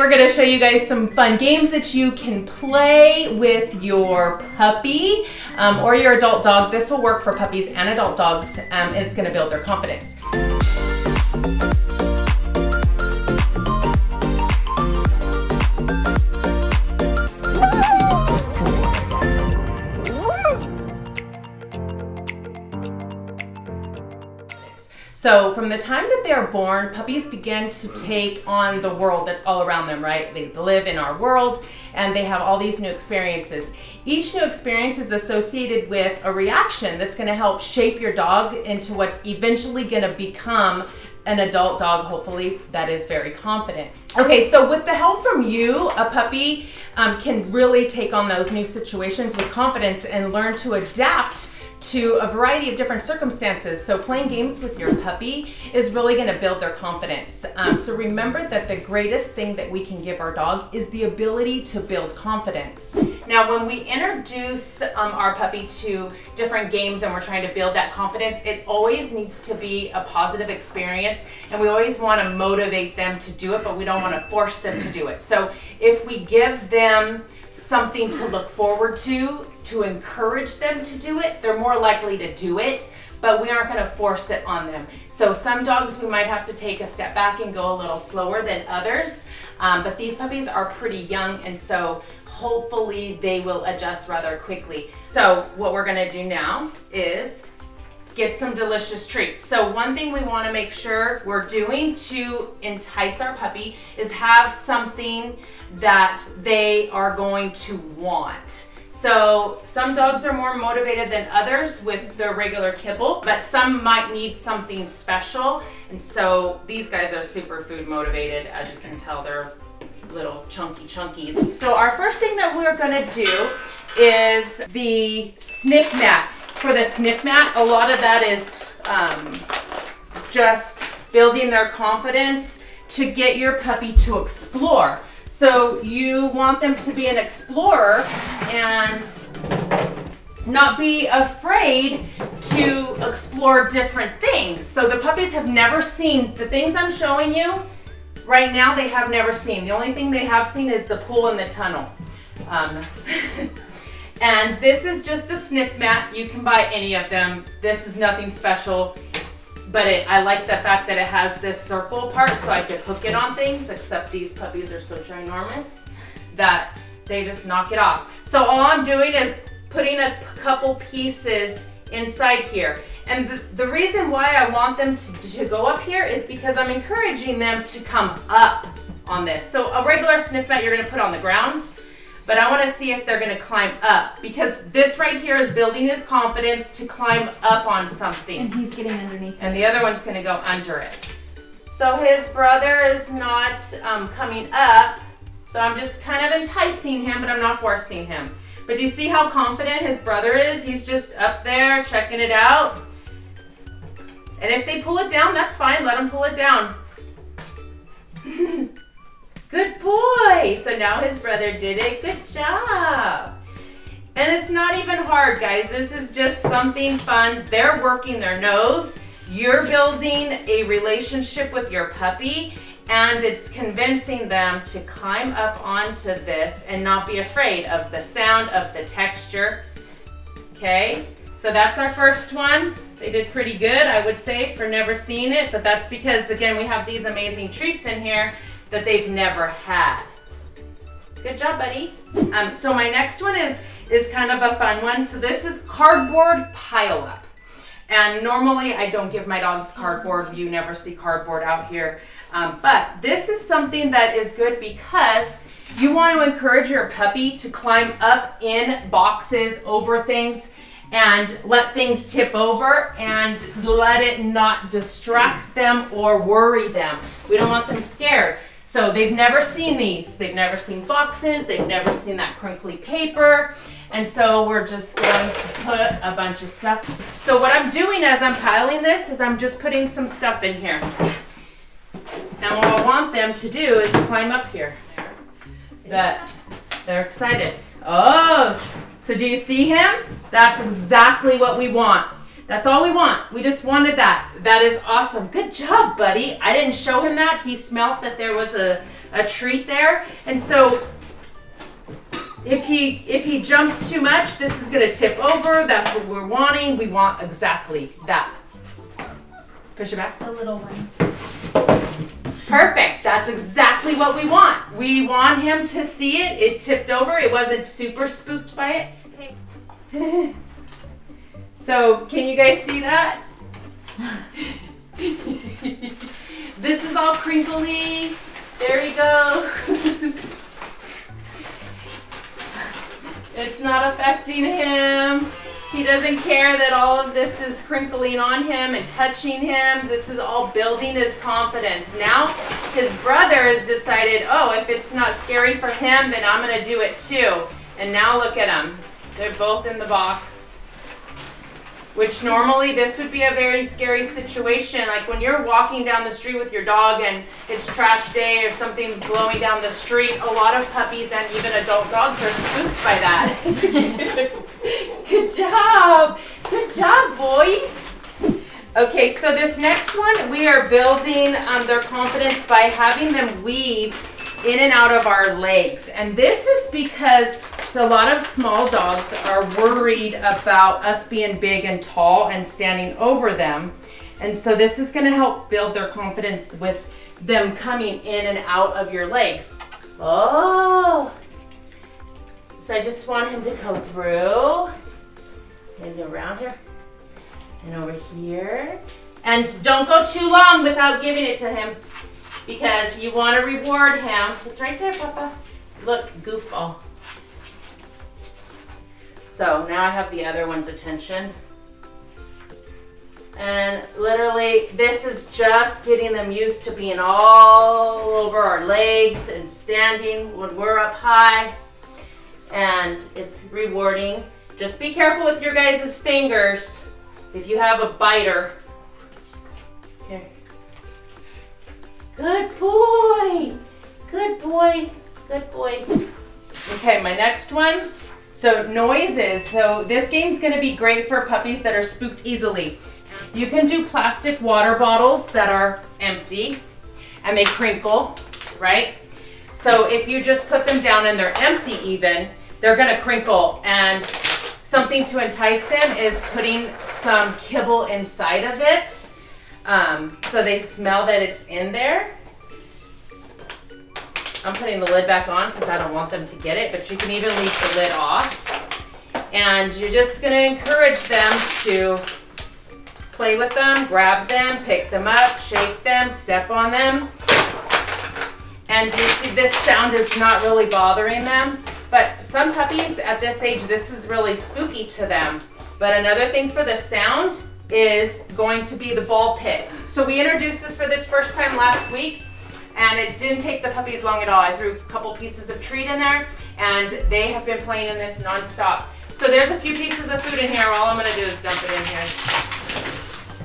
We're going to show you guys some fun games that you can play with your puppy or your adult dog. This will work for puppies and adult dogs, and it's going to build their confidence. So from the time that they are born, puppies begin to take on the world that's all around them, right? They live in our world and they have all these new experiences. Each new experience is associated with a reaction that's gonna help shape your dog into what's eventually gonna become an adult dog, hopefully, that is very confident. Okay, so with the help from you, a puppy can really take on those new situations with confidence and learn to adapt to a variety of different circumstances. So playing games with your puppy is really gonna build their confidence. So remember that the greatest thing that we can give our dog is the ability to build confidence. Now, when we introduce our puppy to different games and we're trying to build that confidence, it always needs to be a positive experience, and we always wanna motivate them to do it, but we don't wanna force them to do it. So if we give them something to look forward to encourage them to do it, they're more likely to do it, but we aren't going to force it on them. So some dogs we might have to take a step back and go a little slower than others, but these puppies are pretty young, and so hopefully they will adjust rather quickly. So what we're going to do now is get some delicious treats. So one thing we want to make sure we're doing to entice our puppy is have something that they are going to want. So some dogs are more motivated than others with their regular kibble, but some might need something special. And so these guys are super food motivated. As you can tell, they're little chunky chunkies. So our first thing that we're going to do is the sniff mat. For the sniff mat, a lot of that is just building their confidence to get your puppy to explore. So you want them to be an explorer and not be afraid to explore different things. So the puppies have never seen the things I'm showing you right now. They have never seen. The only thing they have seen is the pool and the tunnel. And this is just a sniff mat. You can buy any of them. This is nothing special, but I like the fact that it has this circle part so I could hook it on things, except these puppies are so ginormous that they just knock it off. So all I'm doing is putting a couple pieces inside here. And the reason why I want them to go up here is because I'm encouraging them to come up on this. So a regular sniff mat you're gonna put on the ground, but I want to see if they're going to climb up, because this right here is building his confidence to climb up on something. And he's getting underneath. And the other one's going to go under it. So his brother is not coming up, so I'm just kind of enticing him, but I'm not forcing him. But do you see how confident his brother is? He's just up there checking it out. And if they pull it down, that's fine. Let them pull it down. Good boy. So now his brother did it. Good job. And it's not even hard, guys. This is just something fun. They're working their nose. You're building a relationship with your puppy, and it's convincing them to climb up onto this and not be afraid of the sound, of the texture. Okay, so that's our first one. They did pretty good, I would say, for never seeing it, but that's because, again, we have these amazing treats in here that they've never had. Good job, buddy. So my next one is kind of a fun one. So this is cardboard pile up. And normally I don't give my dogs cardboard. You never see cardboard out here. But this is something that is good because you want to encourage your puppy to climb up in boxes, over things, and let things tip over and let it not distract them or worry them. We don't want them scared. So they've never seen these. They've never seen boxes. They've never seen that crinkly paper. And so we're just going to put a bunch of stuff. So what I'm doing as I'm piling this is I'm just putting some stuff in here. And what I want them to do is climb up here. That they're excited. Oh, so do you see him? That's exactly what we want. That's all we want. We just wanted that. That is awesome. Good job, buddy. I didn't show him that. He smelt that there was a a treat there. And so if he jumps too much, this is going to tip over. That's what we're wanting. We want exactly that. Push it back. The little ones. Perfect. That's exactly what we want. We want him to see it. It tipped over. It wasn't super spooked by it. Okay. So can you guys see that? This is all crinkly. There he goes. It's not affecting him. He doesn't care that all of this is crinkling on him and touching him. This is all building his confidence. Now his brother has decided, oh, if it's not scary for him, then I'm going to do it too. And now look at them. They're both in the box, which normally this would be a very scary situation. Like when you're walking down the street with your dog and it's trash day or something blowing down the street, a lot of puppies and even adult dogs are spooked by that. Good job. Good job, boys. Okay, so this next one, we are building their confidence by having them weave in and out of our legs. And this is because a lot of small dogs are worried about us being big and tall and standing over them. And so this is going to help build their confidence with them coming in and out of your legs. Oh. So I just want him to come through and around here and over here. And don't go too long without giving it to him because you want to reward him. It's right there, Papa. Look, goofball. So now I have the other one's attention. And literally, this is just getting them used to being all over our legs and standing when we're up high. And it's rewarding. Just be careful with your guys' fingers if you have a biter. Here. Good boy. Good boy. Good boy. Okay, my next one. So noises. So this game's going to be great for puppies that are spooked easily. You can do plastic water bottles that are empty and they crinkle, right? So if you just put them down and they're empty even, they're going to crinkle, and something to entice them is putting some kibble inside of it so they smell that it's in there. I'm putting the lid back on because I don't want them to get it, but you can even leave the lid off. And you're just going to encourage them to play with them, grab them, pick them up, shake them, step on them. And you see this sound is not really bothering them. But some puppies at this age, this is really spooky to them. But another thing for the sound is going to be the ball pit. So we introduced this for the first time last week, and it didn't take the puppies long at all. I threw a couple pieces of treat in there, and they have been playing in this nonstop. So there's a few pieces of food in here. All I'm gonna do is dump it in here.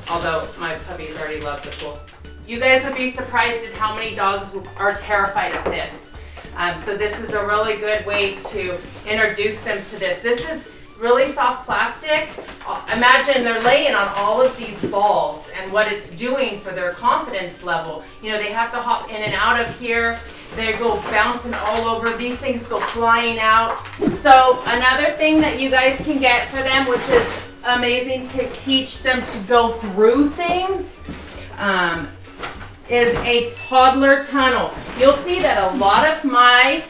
Although my puppies already love the pool. You guys would be surprised at how many dogs are terrified of this. So this is a really good way to introduce them to this. This is really soft plastic. Imagine they're laying on all of these balls and what it's doing for their confidence level. You know, they have to hop in and out of here. They go bouncing all over. These things go flying out. So another thing that you guys can get for them, which is amazing to teach them to go through things, is a toddler tunnel. You'll see that a lot of my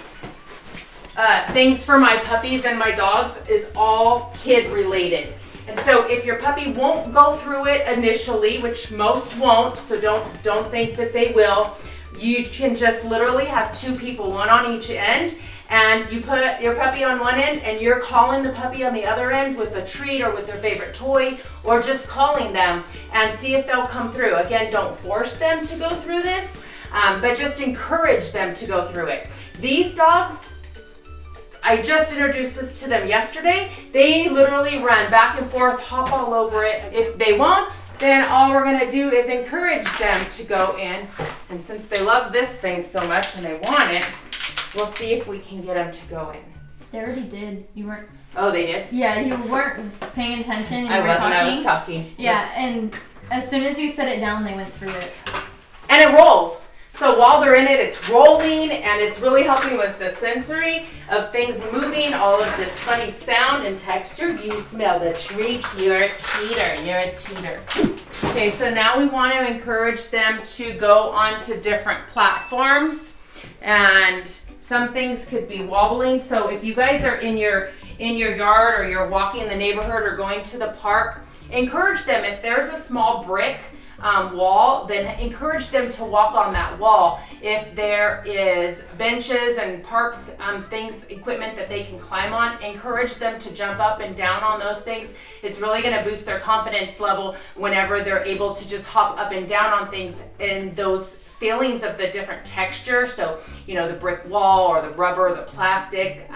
things for my puppies and my dogs is all kid related. And so if your puppy won't go through it initially, which most won't, so don't think that they will, you can just literally have two people, one on each end, and you put your puppy on one end and you're calling the puppy on the other end with a treat or with their favorite toy, or just calling them and see if they'll come through. Again, don't force them to go through this, but just encourage them to go through it. These dogs, I just introduced this to them yesterday. They literally run back and forth, hop all over it. If they won't, then all we're gonna do is encourage them to go in. And since they love this thing so much and they want it, we'll see if we can get them to go in. They already did. You weren't. Oh, they did? Yeah, you weren't paying attention. And I was talking. Yeah, and as soon as you set it down, they went through it. And it rolls. So while they're in it, it's rolling, and it's really helping with the sensory of things moving, all of this funny sound and texture. You smell the treats. You're a cheater. You're a cheater. Okay, so now we want to encourage them to go onto different platforms, and some things could be wobbling. So if you guys are in your yard, or you're walking in the neighborhood, or going to the park, encourage them. If there's a small brick wall, then encourage them to walk on that wall. If there is benches and park equipment that they can climb on, encourage them to jump up and down on those things. It's really going to boost their confidence level whenever they're able to just hop up and down on things, and those feelings of the different texture. So, you know, the brick wall or the rubber, or the plastic,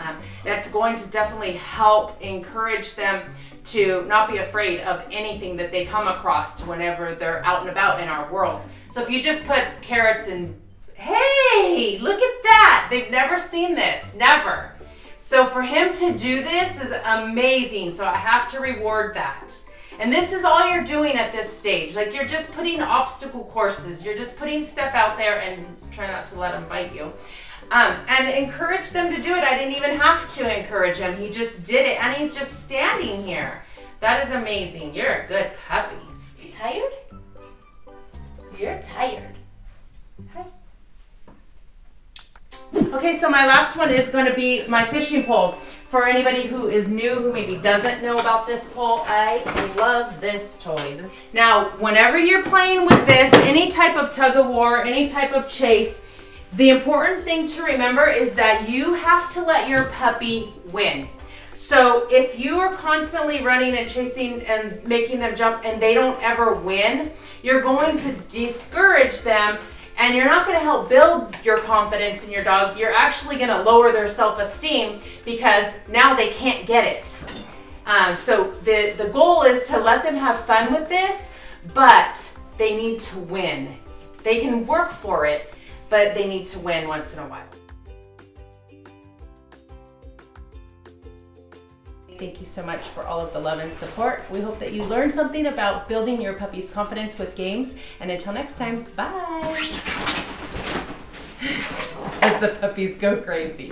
that's going to definitely help encourage them to not be afraid of anything that they come across whenever they're out and about in our world. So if you just put carrots and, hey, look at that. They've never seen this, never. So for him to do this is amazing. So I have to reward that. And this is all you're doing at this stage. Like, you're just putting obstacle courses. You're just putting stuff out there, and try not to let them bite you. And encourage them to do it. I didn't even have to encourage him. He just did it, and he's just standing here. That is amazing. You're a good puppy. You tired? You're tired. Hi. Okay, so my last one is going to be my fishing pole. For anybody who is new, who maybe doesn't know about this pole, I love this toy. Now, whenever you're playing with this, any type of tug of war, any type of chase, the important thing to remember is that you have to let your puppy win. So if you are constantly running and chasing and making them jump and they don't ever win, you're going to discourage them. And you're not going to help build your confidence in your dog. You're actually going to lower their self-esteem, because now they can't get it. So the goal is to let them have fun with this, but they need to win. They can work for it, but they need to win once in a while. Thank you so much for all of the love and support. We hope that you learned something about building your puppy's confidence with games. And until next time, bye. As the puppies go crazy.